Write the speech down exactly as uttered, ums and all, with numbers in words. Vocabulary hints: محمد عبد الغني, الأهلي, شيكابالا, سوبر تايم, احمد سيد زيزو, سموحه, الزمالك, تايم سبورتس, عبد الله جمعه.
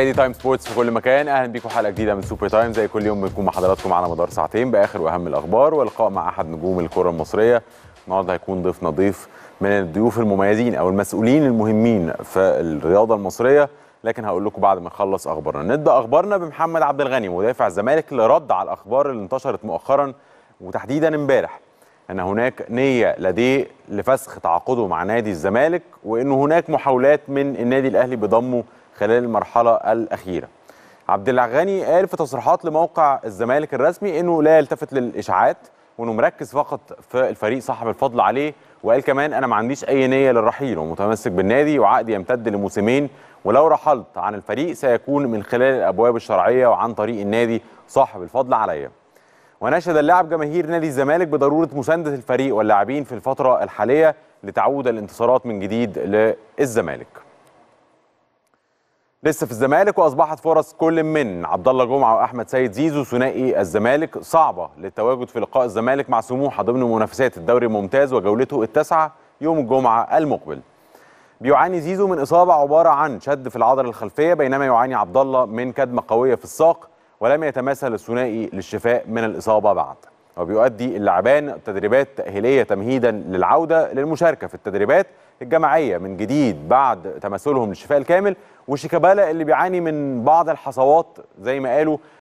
نادي تايم سبورتس في كل مكان، اهلا بيكم حلقه جديده من سوبر تايم. زي كل يوم بنكون مع حضراتكم على مدار ساعتين باخر واهم الاخبار واللقاء مع احد نجوم الكره المصريه. النهارده هيكون ضيفنا ضيف من الضيوف المميزين او المسؤولين المهمين في الرياضه المصريه، لكن هقول لكم بعد ما نخلص اخبارنا. نبدا اخبارنا بمحمد عبد الغني مدافع الزمالك اللي رد على الاخبار اللي انتشرت مؤخرا وتحديدا امبارح ان هناك نيه لديه لفسخ تعاقده مع نادي الزمالك، وان هناك محاولات من النادي الاهلي بضمه خلال المرحلة الأخيرة. عبد الغني قال في تصريحات لموقع الزمالك الرسمي إنه لا يلتفت للإشاعات وإنه مركز فقط في الفريق صاحب الفضل عليه، وقال كمان أنا ما عنديش أي نية للرحيل ومتمسك بالنادي وعقدي يمتد لموسمين، ولو رحلت عن الفريق سيكون من خلال الأبواب الشرعية وعن طريق النادي صاحب الفضل عليا. وناشد اللاعب جماهير نادي الزمالك بضرورة مساندة الفريق واللاعبين في الفترة الحالية لتعود الانتصارات من جديد للزمالك. لسه في الزمالك واصبحت فرص كل من عبد الله جمعه واحمد سيد زيزو ثنائي الزمالك صعبه للتواجد في لقاء الزمالك مع سموحه ضمن منافسات الدوري الممتاز وجولته التاسعه يوم الجمعه المقبل. بيعاني زيزو من اصابه عباره عن شد في العضله الخلفيه، بينما يعاني عبد الله من كدمه قويه في الساق، ولم يتمثل الثنائي للشفاء من الاصابه بعد. وبيؤدي اللاعبان تدريبات تاهيليه تمهيدا للعوده للمشاركه في التدريبات الجماعيه من جديد بعد تمثلهم للشفاء الكامل. وشيكابالا اللي بيعاني من بعض الحصوات زي ما قالوا